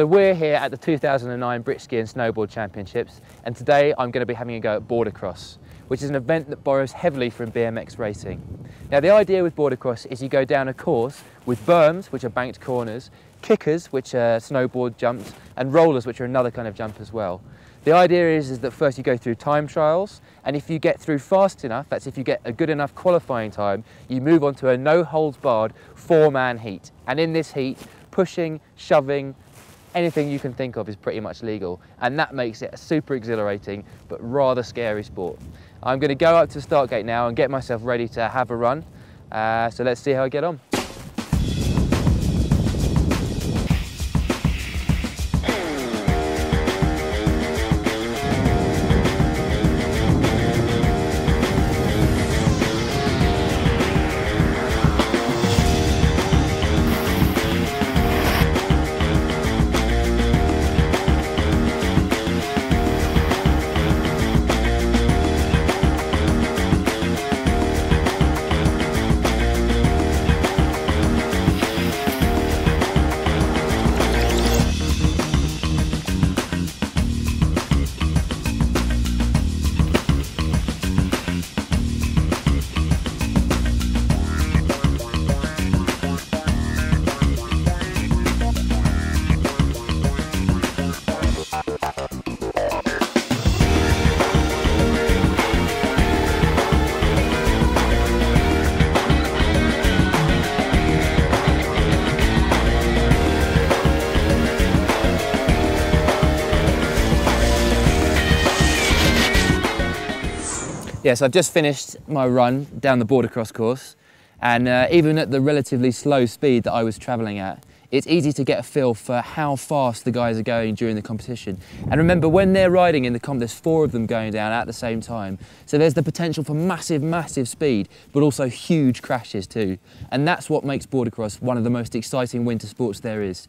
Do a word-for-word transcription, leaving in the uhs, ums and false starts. So we're here at the two thousand nine British Ski and Snowboard Championships, and today I'm going to be having a go at Boardercross, which is an event that borrows heavily from B M X racing. Now the idea with Boardercross is you go down a course with berms, which are banked corners, kickers, which are snowboard jumps, and rollers, which are another kind of jump as well. The idea is, is that first you go through time trials, and if you get through fast enough, that's if you get a good enough qualifying time, you move on to a no-holds-barred four-man heat. And in this heat, pushing, shoving, anything you can think of is pretty much legal, and that makes it a super exhilarating but rather scary sport. I'm going to go up to the start gate now and get myself ready to have a run, uh, so let's see how I get on. Yes, yeah, so I've just finished my run down the Boardercross course, and uh, even at the relatively slow speed that I was travelling at, it's easy to get a feel for how fast the guys are going during the competition. And remember, when they're riding in the comp, there's four of them going down at the same time. So there's the potential for massive, massive speed, but also huge crashes too. And that's what makes Boardercross one of the most exciting winter sports there is.